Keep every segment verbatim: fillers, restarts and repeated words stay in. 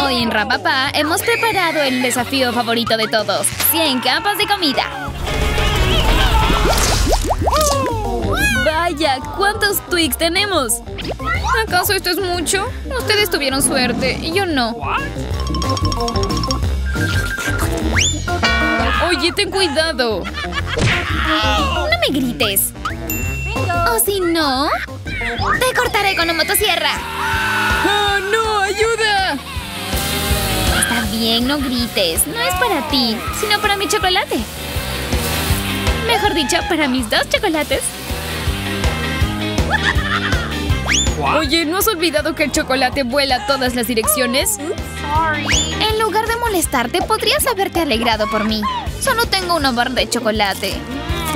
Hoy en RaPaPa hemos preparado el desafío favorito de todos: cien capas de comida. ¡Vaya! ¿Cuántos Twix tenemos? ¿Acaso esto es mucho? Ustedes tuvieron suerte y yo no. Oye, ten cuidado. No me grites. O si no, te cortaré con una motosierra. ¡Oh, no! ¡Ayuda! Está bien, no grites. No es para ti, sino para mi chocolate. Mejor dicho, para mis dos chocolates. Oye, ¿no has olvidado que el chocolate vuela a todas las direcciones? En lugar de molestarte, podrías haberte alegrado por mí. Solo tengo una barra de chocolate.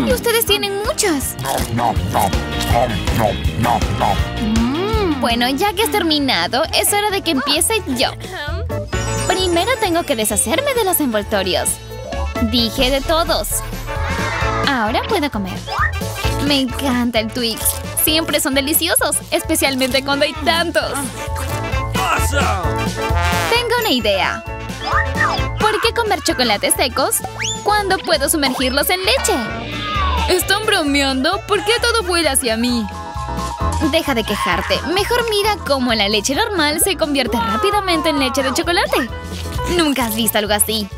Y ustedes tienen muchas. No, no, no, no, no, no. Mm, bueno, ya que has terminado, es hora de que empiece yo. Primero tengo que deshacerme de los envoltorios. Dije de todos. Ahora puedo comer. Me encanta el Twix. Siempre son deliciosos, especialmente cuando hay tantos. Tengo una idea. ¿Por qué comer chocolates secos cuando puedo sumergirlos en leche? ¿Están bromeando? ¿Por qué todo vuela hacia mí? Deja de quejarte. Mejor mira cómo la leche normal se convierte rápidamente en leche de chocolate. Nunca has visto algo así.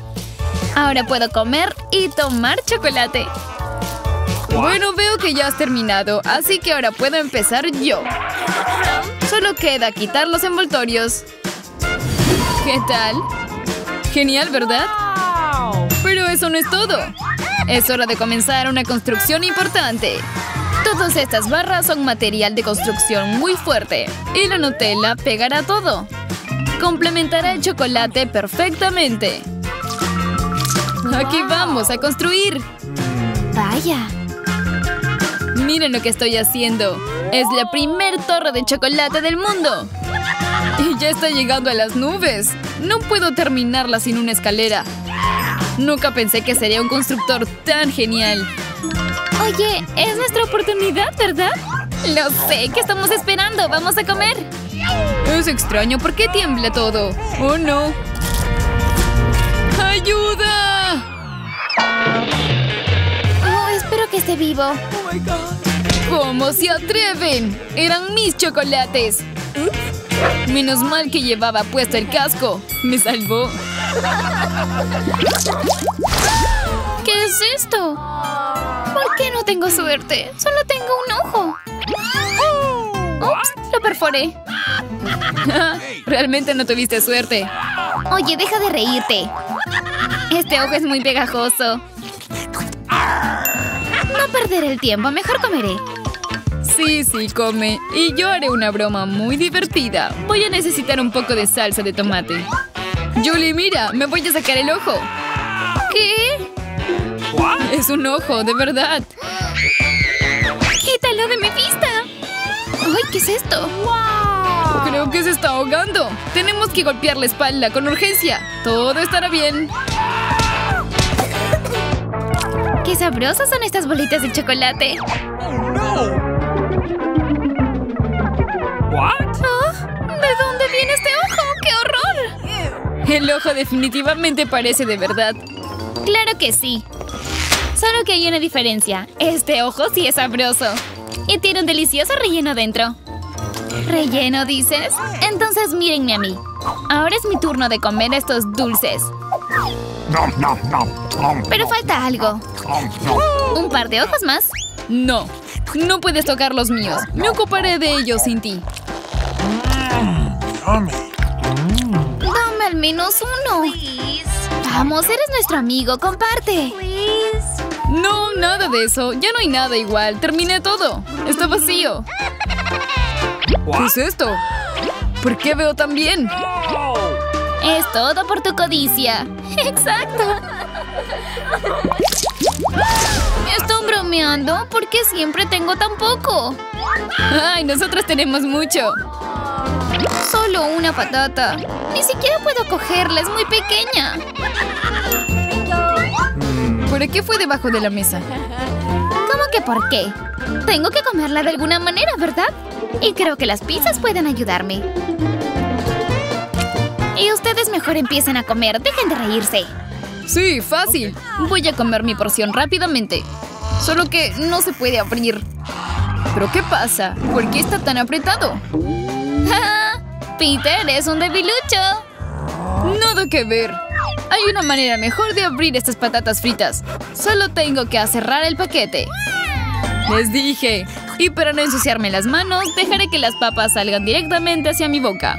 Ahora puedo comer y tomar chocolate. Bueno, veo que ya has terminado, así que ahora puedo empezar yo. Solo queda quitar los envoltorios. ¿Qué tal? Genial, ¿verdad? Pero eso no es todo. Es hora de comenzar una construcción importante. Todas estas barras son material de construcción muy fuerte. Y la Nutella pegará todo. Complementará el chocolate perfectamente. Aquí vamos a construir. Vaya. Miren lo que estoy haciendo. Es la primer torre de chocolate del mundo. Y ya está llegando a las nubes. No puedo terminarla sin una escalera. Nunca pensé que sería un constructor tan genial. Oye, es nuestra oportunidad, ¿verdad? Lo sé, ¿qué estamos esperando? ¡Vamos a comer! Es extraño, ¿por qué tiembla todo? ¡Oh, no! ¡Ayuda! Oh, espero que esté vivo. Oh, my God. ¿Cómo se atreven? ¡Eran mis chocolates! Menos mal que llevaba puesto el casco. Me salvó. ¿Qué es esto? ¿Por qué no tengo suerte? Solo tengo un ojo. Ups, lo perforé. Realmente no tuviste suerte. Oye, deja de reírte. Este ojo es muy pegajoso. No perderé el tiempo, mejor comeré. Sí, sí, come. Y yo haré una broma muy divertida. Voy a necesitar un poco de salsa de tomate. Julie, mira, me voy a sacar el ojo. ¿Qué? Es un ojo, de verdad. ¡Quítalo de mi vista! ¡Ay, qué es esto! Creo que se está ahogando. Tenemos que golpear la espalda con urgencia. Todo estará bien. ¡Qué sabrosas son estas bolitas de chocolate! ¡Oh, no! Oh, ¿de dónde viene este ojo? ¡Qué horror! El ojo definitivamente parece de verdad. Claro que sí. Solo que hay una diferencia. Este ojo sí es sabroso. Y tiene un delicioso relleno dentro. ¿Relleno, dices? Entonces mírenme a mí. Ahora es mi turno de comer estos dulces. Pero falta algo. ¿Un par de ojos más? No. No puedes tocar los míos. Me ocuparé de ellos sin ti. Dame al menos uno. Vamos, eres nuestro amigo. Comparte. No, nada de eso. Ya no hay nada igual. Terminé todo. Está vacío. ¿Qué es esto? ¿Por qué veo tan bien? Es todo por tu codicia. Exacto. ¿Están bromeando? ¿Por qué siempre tengo tan poco? ¡Ay, nosotros tenemos mucho! Solo una patata. Ni siquiera puedo cogerla, es muy pequeña. ¿Por qué fue debajo de la mesa? ¿Cómo que por qué? Tengo que comerla de alguna manera, ¿verdad? Y creo que las pizzas pueden ayudarme. Ustedes mejor empiecen a comer. Dejen de reírse. Sí, fácil. Voy a comer mi porción rápidamente. Solo que no se puede abrir. ¿Pero qué pasa? ¿Por qué está tan apretado? Peter es un debilucho. Nada que ver. Hay una manera mejor de abrir estas patatas fritas. Solo tengo que cerrar el paquete. Les dije. Y para no ensuciarme las manos, dejaré que las papas salgan directamente hacia mi boca.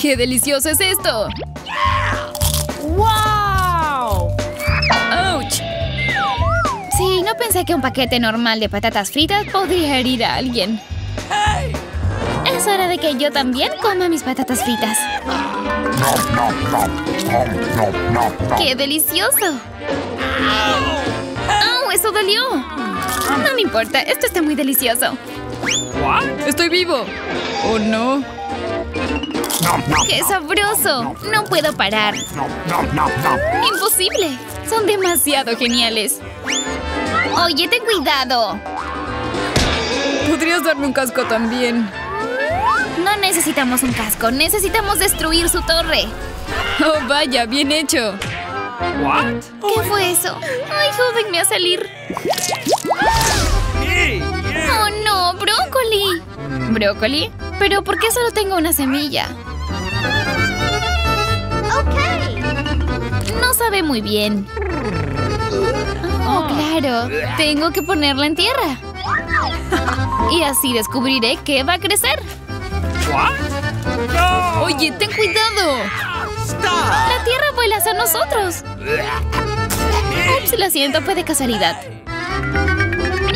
¡Qué delicioso es esto! ¡Wow! ¡Ouch! Sí, no pensé que un paquete normal de patatas fritas podría herir a alguien. Hey. Es hora de que yo también coma mis patatas fritas. No, no, no, no, no. ¡Qué delicioso! ¡Oh, eso dolió! No me importa, esto está muy delicioso. ¿Qué? ¡Estoy vivo! ¡Oh, no! ¡Qué sabroso! ¡No puedo parar! ¡Imposible! ¡Son demasiado geniales! ¡Oye, ten cuidado! ¿Podrías darme un casco también? No necesitamos un casco. Necesitamos destruir su torre. Oh, vaya, bien hecho. What? ¿Qué fue eso? Ay, ayúdenme a salir. Oh, no, brócoli. ¿Brócoli? ¿Pero por qué solo tengo una semilla? No sabe muy bien. Oh, claro. Tengo que ponerla en tierra. Y así descubriré qué va a crecer. No. Oye, ten cuidado. Stop. La tierra vuela hacia nosotros. Ups, lo siento, fue de casualidad.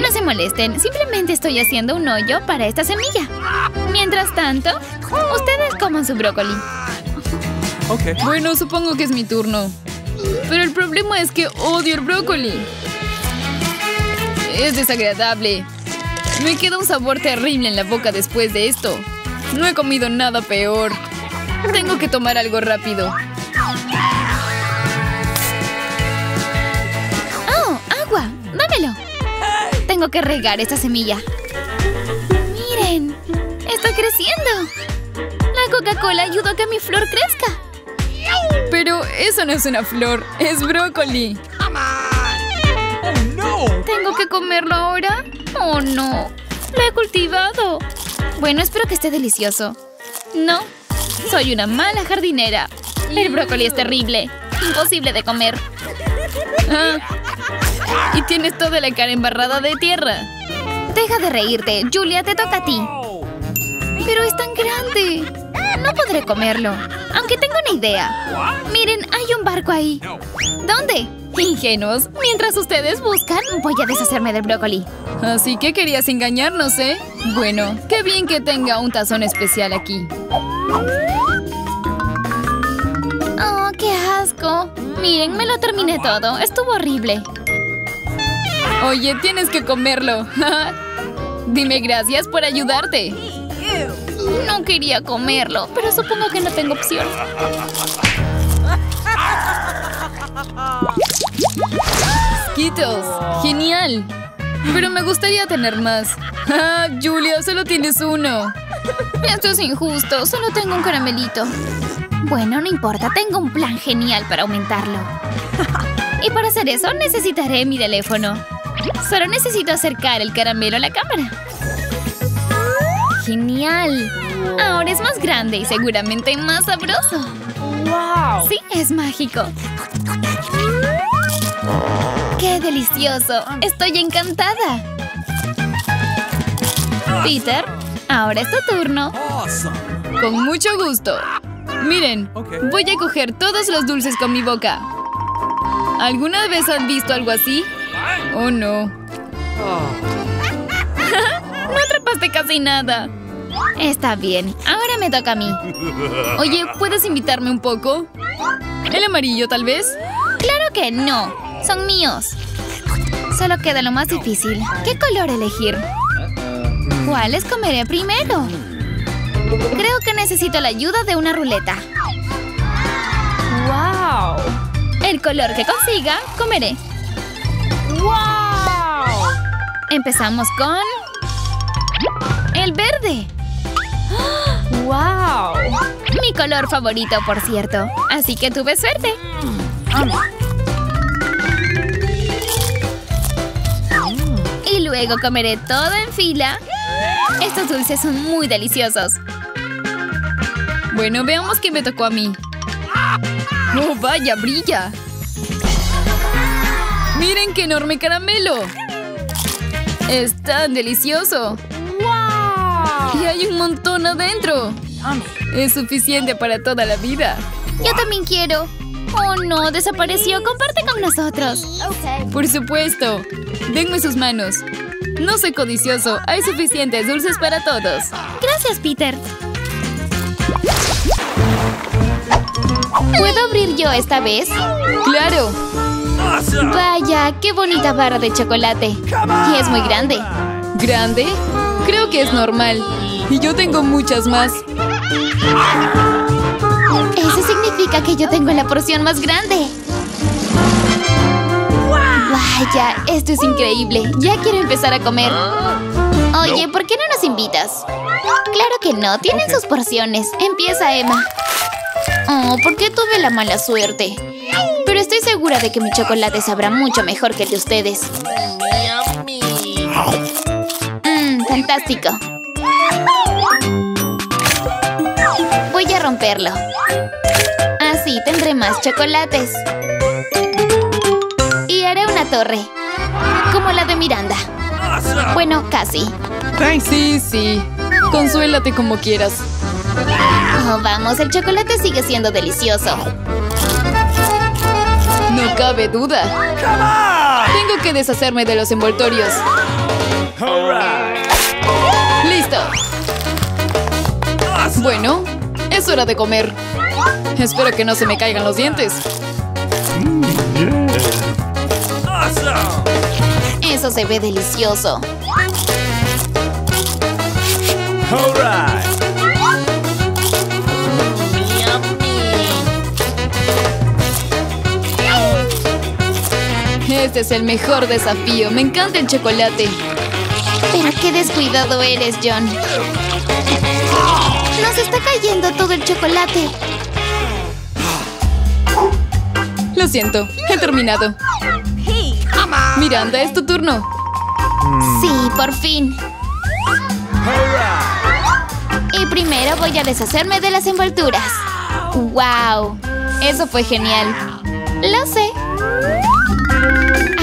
No se molesten, simplemente estoy haciendo un hoyo para esta semilla. Mientras tanto, ustedes coman su brócoli. Okay. Bueno, supongo que es mi turno. Pero el problema es que odio el brócoli. Es desagradable. Me queda un sabor terrible en la boca después de esto. No he comido nada peor. Tengo que tomar algo rápido. ¡Oh, agua! ¡Dámelo! Tengo que regar esta semilla. ¡Miren! ¡Está creciendo! La Coca-Cola ayudó a que mi flor crezca. Pero eso no es una flor. ¡Es brócoli! ¿Tengo que comerlo ahora? ¡Oh, no! ¡Lo he cultivado! Bueno, espero que esté delicioso. No, soy una mala jardinera. El brócoli es terrible. Imposible de comer. Ah, y tienes toda la cara embarrada de tierra. Deja de reírte. Julia, te toca a ti. Pero es tan grande. No podré comerlo. Aunque tengo una idea. Miren, hay un barco ahí. ¿Dónde? Ingenuos. Mientras ustedes buscan, voy a deshacerme del brócoli. Así que querías engañarnos, ¿eh? Bueno, qué bien que tenga un tazón especial aquí. ¡Oh, qué asco! Miren, me lo terminé todo. Estuvo horrible. Oye, tienes que comerlo. Dime gracias por ayudarte. No quería comerlo, pero supongo que no tengo opción. Skittles, genial. Pero me gustaría tener más. Ah, Julia, solo tienes uno. Esto es injusto, solo tengo un caramelito. Bueno, no importa, tengo un plan genial para aumentarlo. Y para hacer eso necesitaré mi teléfono. Solo necesito acercar el caramelo a la cámara. Genial. Ahora es más grande y seguramente más sabroso. Wow. Sí, es mágico. ¡Qué delicioso! ¡Estoy encantada! Peter, ahora es tu turno. Con mucho gusto. Miren, voy a coger todos los dulces con mi boca. ¿Alguna vez han visto algo así? ¡Oh, no! No atrapaste casi nada. Está bien, ahora me toca a mí. Oye, ¿puedes invitarme un poco? ¿El amarillo, tal vez? ¡Claro que no! Son míos. Solo queda lo más difícil. ¿Qué color elegir? ¿Cuáles comeré primero? Creo que necesito la ayuda de una ruleta. ¡Wow! El color que consiga, comeré. ¡Wow! Empezamos con... ¡El verde! ¡Wow! Mi color favorito, por cierto. Así que tuve suerte. Y luego comeré todo en fila. Estos dulces son muy deliciosos. Bueno, veamos qué me tocó a mí. ¡Oh, vaya, brilla! ¡Miren qué enorme caramelo! ¡Es tan delicioso! ¡Wow! ¡Y hay un montón adentro! ¡Es suficiente para toda la vida! ¡Yo también quiero! ¡Oh, no! ¡Desapareció! ¡Comparte con nosotros! Okay. ¡Por supuesto! ¡Denme sus manos! ¡No soy codicioso! ¡Hay suficientes dulces para todos! ¡Gracias, Peter! ¿Puedo abrir yo esta vez? ¡Claro! ¡Vaya! ¡Qué bonita barra de chocolate! ¡Y es muy grande! ¿Grande? Creo que es normal. Y yo tengo muchas más. Eso significa que yo tengo la porción más grande. ¡Vaya! ¡Esto es increíble! ¡Ya quiero empezar a comer! Oye, ¿por qué no nos invitas? Claro que no. Tienen sus porciones. Empieza, Emma. Oh, ¿por qué tuve la mala suerte? Pero estoy segura de que mi chocolate sabrá mucho mejor que el de ustedes. Mmm, fantástico. Voy a romperlo. Así tendré más chocolates. Y haré una torre. Como la de Miranda. Bueno, casi. Sí, sí. Consuélate como quieras. Oh, vamos, el chocolate sigue siendo delicioso. No cabe duda. Tengo que deshacerme de los envoltorios. ¡Listo! Bueno, es hora de comer. Espero que no se me caigan los dientes. Eso se ve delicioso. Este es el mejor desafío. Me encanta el chocolate. Pero qué descuidado eres, John. Nos está cayendo todo el chocolate. Lo siento. He terminado. Miranda, es tu turno. Sí, por fin. Y primero voy a deshacerme de las envolturas. ¡Wow! Eso fue genial. Lo sé.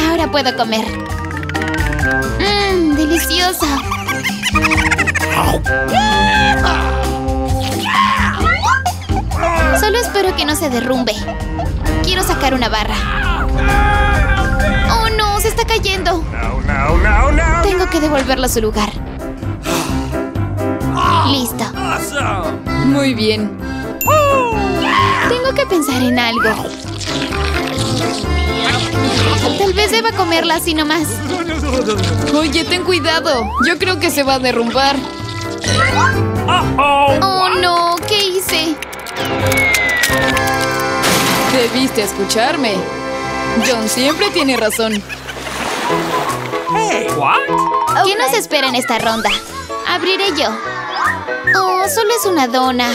Ahora puedo comer. Mmm, delicioso. Solo espero que no se derrumbe. Quiero sacar una barra. ¡Oh, no! ¡Se está cayendo! Tengo que devolverlo a su lugar. Listo. Muy bien. Tengo que pensar en algo. Tal vez deba comerla así nomás. Oye, ten cuidado. Yo creo que se va a derrumbar. Oh, no. ¿Qué hice? Debiste escucharme. John siempre tiene razón. ¿Qué nos espera en esta ronda? Abriré yo. Oh, solo es una dona.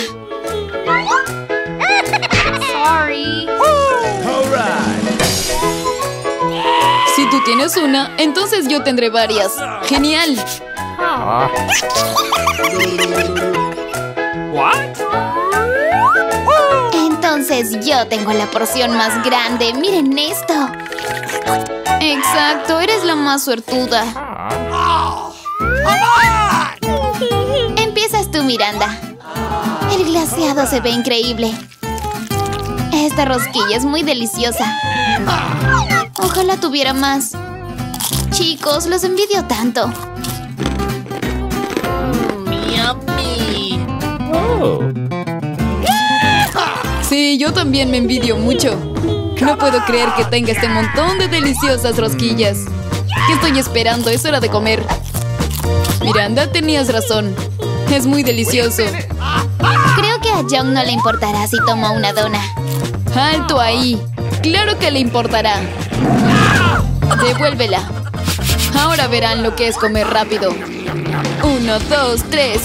Sorry. Si tú tienes una, entonces yo tendré varias. ¡Genial! Entonces yo tengo la porción más grande. ¡Miren esto! Exacto, eres la más suertuda. Empiezas tú, Miranda. El glaseado se ve increíble. Esta rosquilla es muy deliciosa. Ojalá tuviera más. Chicos, los envidio tanto. Sí, yo también me envidio mucho. No puedo creer que tenga este montón de deliciosas rosquillas. ¿Qué estoy esperando? Es hora de comer. Miranda, tenías razón. Es muy delicioso. Creo que a John no le importará si toma una dona. ¡Alto ahí! ¡Claro que le importará! ¡Devuélvela! Ahora verán lo que es comer rápido. Uno, dos, tres.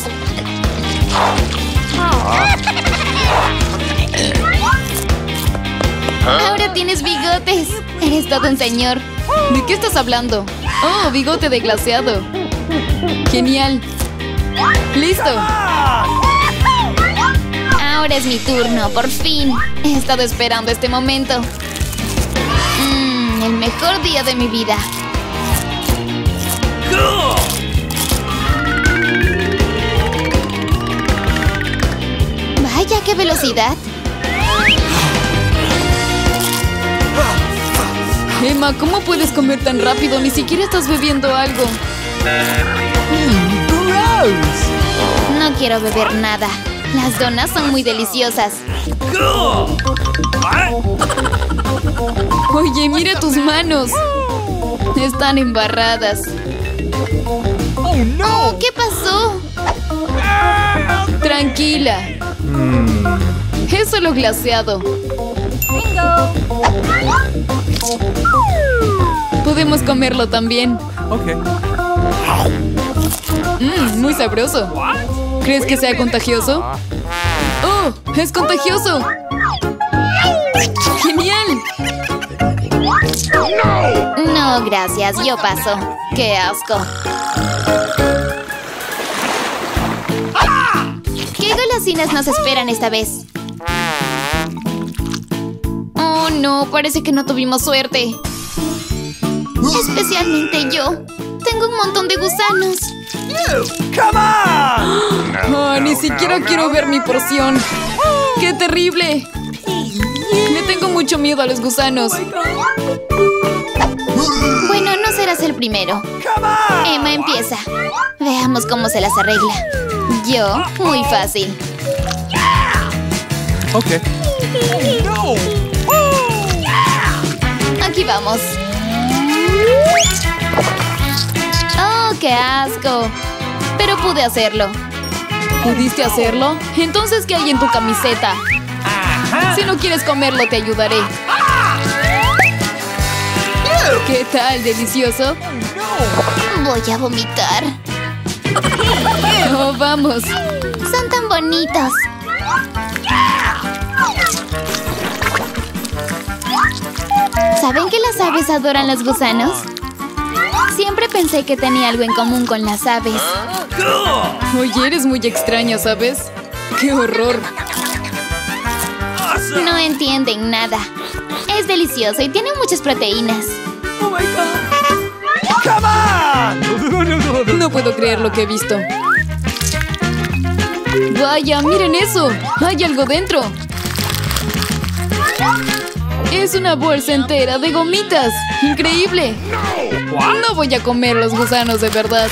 Ahora tienes bigotes. Eres todo un señor. ¿De qué estás hablando? Oh, bigote de glaseado. Genial. Listo. Ahora es mi turno, por fin. He estado esperando este momento. Mmm, el mejor día de mi vida. Vaya, qué velocidad. Emma, ¿cómo puedes comer tan rápido? Ni siquiera estás bebiendo algo. Mm, gross. No quiero beber nada. Las donas son muy deliciosas. Oye, mira tus manos. Están embarradas. Oh, no. Oh, ¿qué pasó? Tranquila. Es solo glaseado. Podemos comerlo también. Ok. Mmm, muy sabroso. ¿Crees que sea contagioso? ¡Oh! ¡Es contagioso! ¡Genial! No, gracias. Yo paso. ¡Qué asco! ¿Qué golosinas nos esperan esta vez? Oh, no. Parece que no tuvimos suerte. Especialmente yo. Tengo un montón de gusanos. ¡Come on! No, no, oh, ni no, siquiera no, quiero no, ver no, mi porción. No. ¡Qué terrible! Le tengo mucho miedo a los gusanos. Oh, bueno, no serás el primero. Emma, empieza. Veamos cómo se las arregla. Yo, muy fácil. Ok. Oh, no. Oh, yeah. Aquí vamos. ¡Oh, qué asco! Pero pude hacerlo. ¿Pudiste hacerlo? Entonces, ¿qué hay en tu camiseta? Si no quieres comerlo, te ayudaré. ¿Qué tal, delicioso? Voy a vomitar. ¡Oh, vamos! Son tan bonitos. ¿Saben que las aves adoran los gusanos? Siempre pensé que tenía algo en común con las aves. Oye, eres muy extraña, ¿sabes? ¡Qué horror! No entienden nada. Es delicioso y tiene muchas proteínas. ¡Oh, my God! No puedo creer lo que he visto. ¡Vaya, miren eso! ¡Hay algo dentro! Es una bolsa entera de gomitas. ¡Increíble! No voy a comer los gusanos de verdad.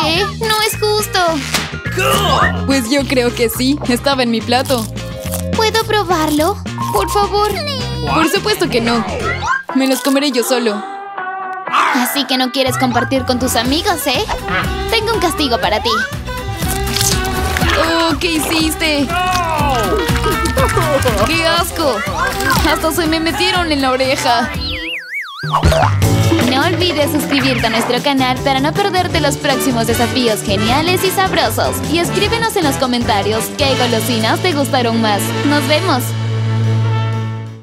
¿Qué? No es justo. Pues yo creo que sí. Estaba en mi plato. ¿Puedo probarlo? Por favor. Por supuesto que no. Me los comeré yo solo. Así que no quieres compartir con tus amigos, ¿eh? Tengo un castigo para ti. Oh, ¿qué hiciste? ¡Qué asco! Hasta se me metieron en la oreja. No olvides suscribirte a nuestro canal para no perderte los próximos desafíos geniales y sabrosos. Y escríbenos en los comentarios qué golosinas te gustaron más. ¡Nos vemos!